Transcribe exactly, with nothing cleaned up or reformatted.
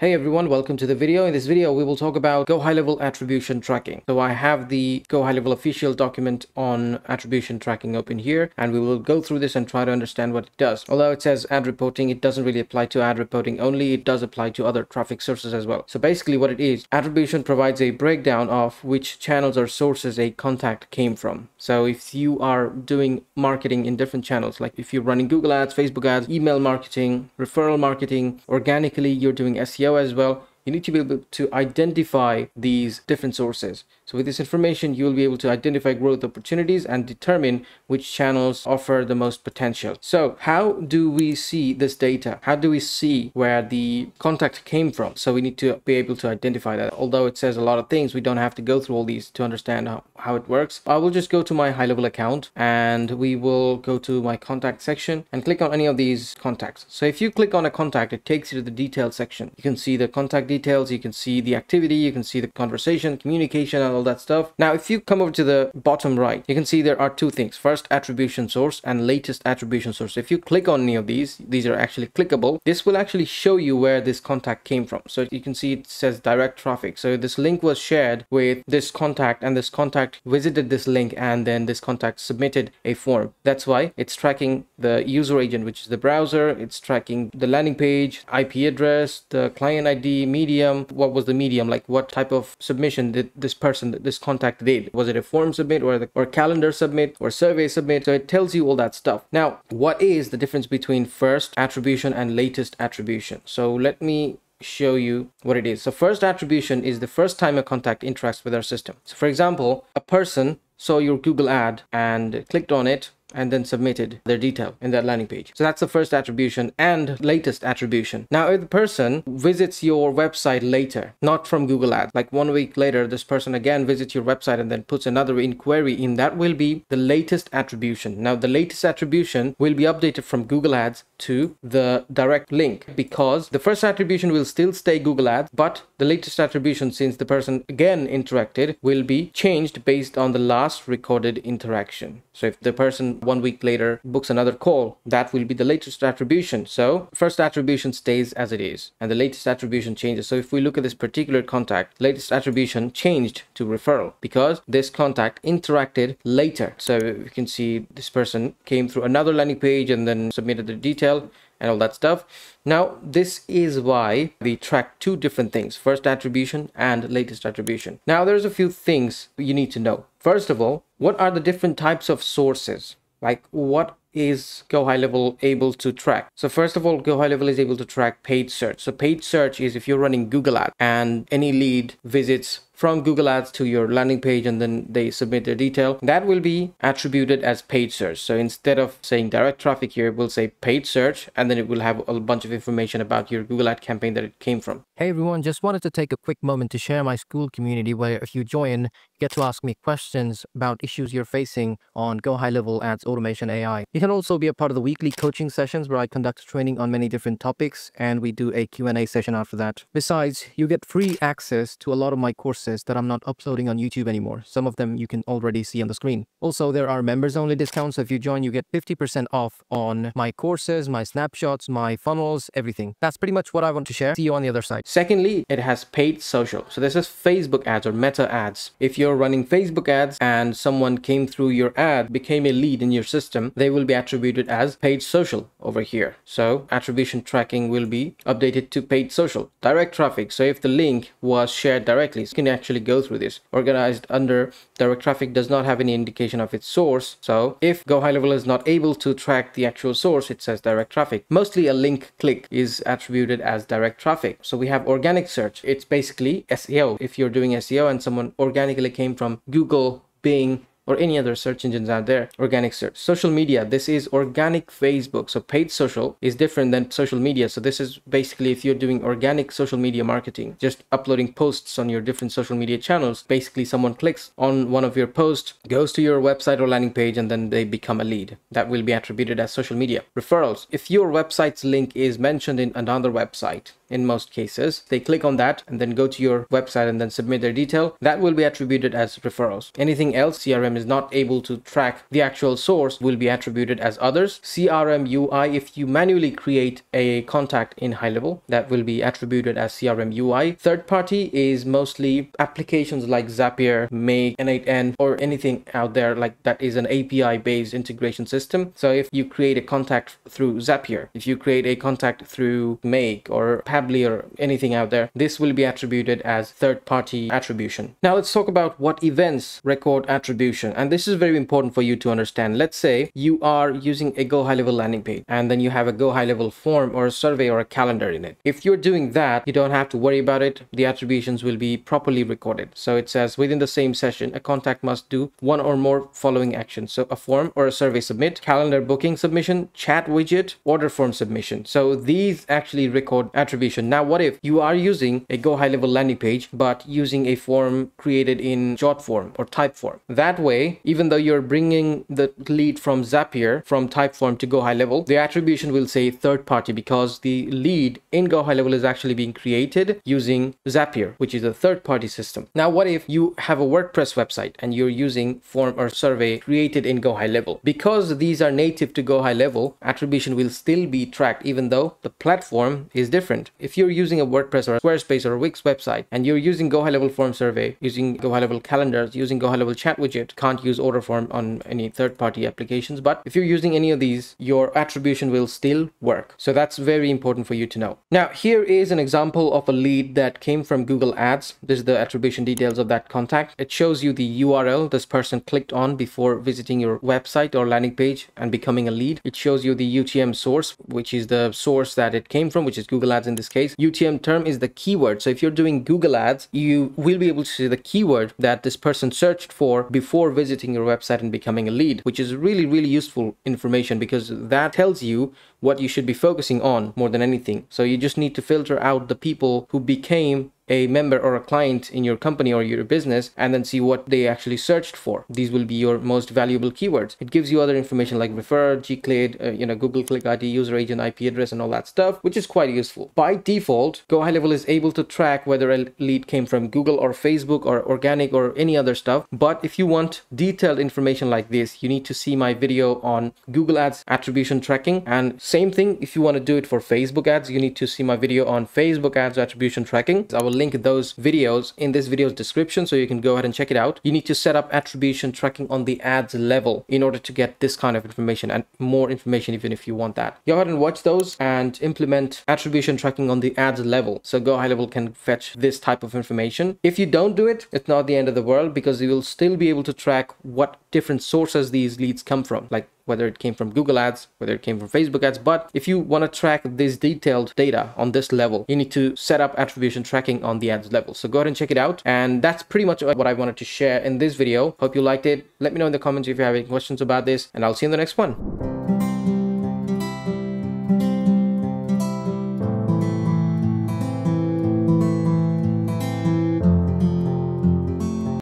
Hey everyone, welcome to the video. In this video, we will talk about Go High Level attribution tracking. So I have the Go High Level official document on attribution tracking open here, and we will go through this and try to understand what it does. Although it says ad reporting, it doesn't really apply to ad reporting only. It does apply to other traffic sources as well. So basically what it is, attribution provides a breakdown of which channels or sources a contact came from. So if you are doing marketing in different channels, like if you're running Google Ads, Facebook Ads, email marketing, referral marketing, organically, you're doing S E O as well, you need to be able to identify these different sources. So with this information, you will be able to identify growth opportunities and determine which channels offer the most potential. So how do we see this data? How do we see where the contact came from? So we need to be able to identify that. Although it says a lot of things, we don't have to go through all these to understand how, how it works. I will just go to my high level account and we will go to my contact section and click on any of these contacts. So if you click on a contact, it takes you to the details section. You can see the contact details. Details, you can see the activity, you can see the conversation, communication, and all that stuff. Now, if you come over to the bottom right, you can see there are two things. First, attribution source and latest attribution source. If you click on any of these, these are actually clickable. This will actually show you where this contact came from. So you can see it says direct traffic. So this link was shared with this contact, and this contact visited this link, and then this contact submitted a form. That's why it's tracking the user agent, which is the browser. It's tracking the landing page, I P address, the client I D, medium. What was the medium? Like what type of submission did this person, this contact did? Was it a form submit or, the, or calendar submit or survey submit? So it tells you all that stuff. Now, what is the difference between first attribution and latest attribution? So let me show you what it is. So first attribution is the first time a contact interacts with our system. So for example, a person saw your Google ad and clicked on it and then submitted their detail in that landing page. So that's the first attribution and latest attribution. Now, if the person visits your website later, not from Google Ads, like one week later, this person again visits your website and then puts another inquiry in, that will be the latest attribution. Now, the latest attribution will be updated from Google Ads to the direct link, because the first attribution will still stay Google Ads, but the latest attribution, since the person again interacted, will be changed based on the last recorded interaction. So if the person one week later books another call, that will be the latest attribution. So first attribution stays as it is and the latest attribution changes. So if we look at this particular contact, latest attribution changed to referral because this contact interacted later. So you can see this person came through another landing page and then submitted the detail and all that stuff. Now, this is why we track two different things, first attribution and latest attribution. Now, there's a few things you need to know. First of all, what are the different types of sources? Like what is Go High Level able to track? So first of all, Go High Level is able to track paid search. So paid search is if you're running Google Ads and any lead visits from Google Ads to your landing page and then they submit their detail, that will be attributed as paid search. So instead of saying direct traffic here, we'll say paid search, and then it will have a bunch of information about your Google Ad campaign that it came from. Hey everyone, just wanted to take a quick moment to share my Skool community, where if you join, you get to ask me questions about issues you're facing on Go High Level Ads Automation A I. You can also be a part of the weekly coaching sessions where I conduct training on many different topics, and we do a Q and A session after that. Besides, you get free access to a lot of my courses that I'm not uploading on YouTube anymore. Some of them you can already see on the screen. Also, there are members only discounts. So if you join, you get fifty percent off on my courses, my snapshots, my funnels, everything. That's pretty much what I want to share. See you on the other side. Secondly, it has paid social. So this is Facebook ads or Meta ads. If you're running Facebook ads and someone came through your ad, became a lead in your system, they will be attributed as paid social over here. So attribution tracking will be updated to paid social. Direct traffic. So if the link was shared directly, you can actually actually go through this. Organized under direct traffic does not have any indication of its source. So if Go High Level is not able to track the actual source, it says direct traffic. Mostly a link click is attributed as direct traffic. So we have organic search. It's basically S E O. If you're doing S E O and someone organically came from Google, Bing, or any other search engines out there, organic search. Social media, this is organic Facebook. So paid social is different than social media. So this is basically if you're doing organic social media marketing, just uploading posts on your different social media channels, basically someone clicks on one of your posts, goes to your website or landing page, and then they become a lead. That will be attributed as social media. Referrals, if your website's link is mentioned in another website, in most cases, they click on that and then go to your website and then submit their detail, that will be attributed as referrals. Anything else, C R M is is not able to track the actual source will be attributed as others. C R M U I, if you manually create a contact in High Level, that will be attributed as C R M U I. Third party is mostly applications like Zapier, Make, N eight N, or anything out there like that is an A P I based integration system. So if you create a contact through Zapier, if you create a contact through Make or Pably or anything out there, this will be attributed as third party attribution. Now let's talk about what events record attribution. And this is very important for you to understand. Let's say you are using a Go High Level landing page and then you have a Go High Level form or a survey or a calendar in it. If you're doing that, you don't have to worry about it. The attributions will be properly recorded. So it says within the same session, a contact must do one or more following actions. So a form or a survey submit, calendar booking submission, chat widget, order form submission. So these actually record attribution. Now, what if you are using a Go High Level landing page, but using a form created in JotForm or TypeForm? That way, even though you're bringing the lead from Zapier, from TypeForm to Go High Level, the attribution will say third party because the lead in Go High Level is actually being created using Zapier, which is a third party system. Now, what if you have a WordPress website and you're using form or survey created in Go High Level? Because these are native to Go High Level, attribution will still be tracked even though the platform is different. If you're using a WordPress or a Squarespace or a Wix website and you're using Go High Level form survey, using Go High Level calendars, using Go High Level chat widget, can't use order form on any third party applications. But if you're using any of these, your attribution will still work. So that's very important for you to know. Now, here is an example of a lead that came from Google Ads. This is the attribution details of that contact. It shows you the U R L this person clicked on before visiting your website or landing page and becoming a lead. It shows you the U T M source, which is the source that it came from, which is Google Ads in this case. U T M term is the keyword. So if you're doing Google Ads, you will be able to see the keyword that this person searched for before visiting your website and becoming a lead, which is really, really useful information because that tells you what you should be focusing on more than anything. So you just need to filter out the people who became a member or a client in your company or your business and then see what they actually searched for. These will be your most valuable keywords. It gives you other information like referred, G-Click, uh, you know, Google Click I D, user agent, I P address and all that stuff, which is quite useful. By default, Go High Level is able to track whether a lead came from Google or Facebook or organic or any other stuff. But if you want detailed information like this, you need to see my video on Google Ads attribution tracking. And same thing, if you want to do it for Facebook ads, you need to see my video on Facebook ads attribution tracking. I will link those videos in this video's description so you can go ahead and check it out. You need to set up attribution tracking on the ads level in order to get this kind of information and more information even if you want that. Go ahead and watch those and implement attribution tracking on the ads level so Go High Level can fetch this type of information. If you don't do it, it's not the end of the world because you will still be able to track what different sources these leads come from, like whether it came from Google Ads, whether it came from Facebook ads. But if you want to track this detailed data on this level, you need to set up attribution tracking on the ads level. So go ahead and check it out. And that's pretty much what I wanted to share in this video. Hope you liked it. Let me know in the comments if you have any questions about this, and I'll see you in the next one.